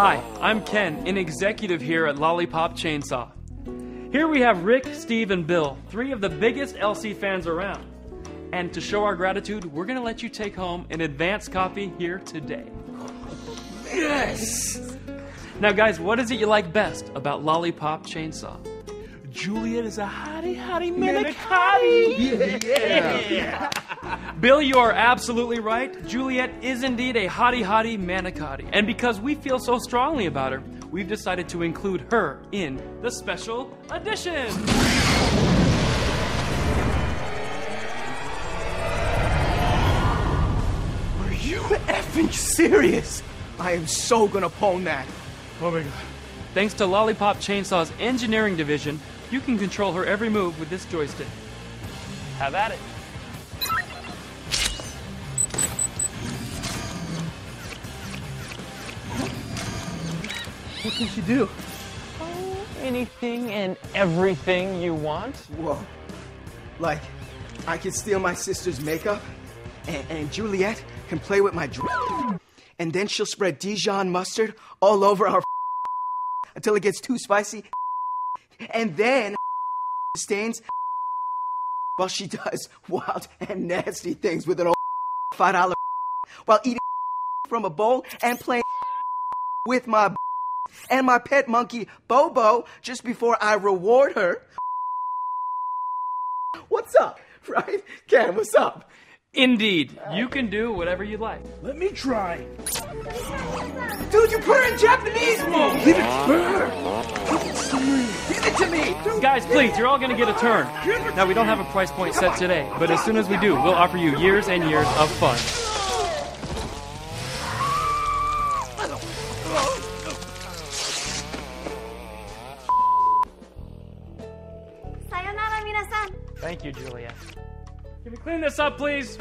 Hi, I'm Ken, an executive here at Lollipop Chainsaw. Here we have Rick, Steve, and Bill, three of the biggest LC fans around. And to show our gratitude, we're going to let you take home an advance copy here today. Yes! Now guys, what is it you like best about Lollipop Chainsaw? Juliet is a hottie manic hottie! Yeah. Bill, you are absolutely right. Juliet is indeed a hottie manic hottie. And because we feel so strongly about her, we've decided to include her in the special edition! Are you effing serious? I am so gonna pwn that. Oh my god. Thanks to Lollipop Chainsaw's engineering division, you can control her every move with this joystick. Have at it. What can she do? Oh, anything and everything you want. Whoa. Like, I can steal my sister's makeup, and Juliet can play with my dress, and then she'll spread Dijon mustard all over our until it gets too spicy, and then stains. While she does wild and nasty things with an old $5 while eating from a bowl and playing with my and my pet monkey Bobo just before I reward her. What's up, right? Ken, what's up? Indeed, you can do whatever you like. Let me try. Dude, you put her in Japanese mode! Give it to her! Give it to me! Give it to me! Dude, guys, please, you're all gonna get a turn. Now, we don't have a price point set today, but as soon as we do, we'll offer you years and years of fun. Sayonara, minasan. Thank you, Julia. Can we clean this up, please?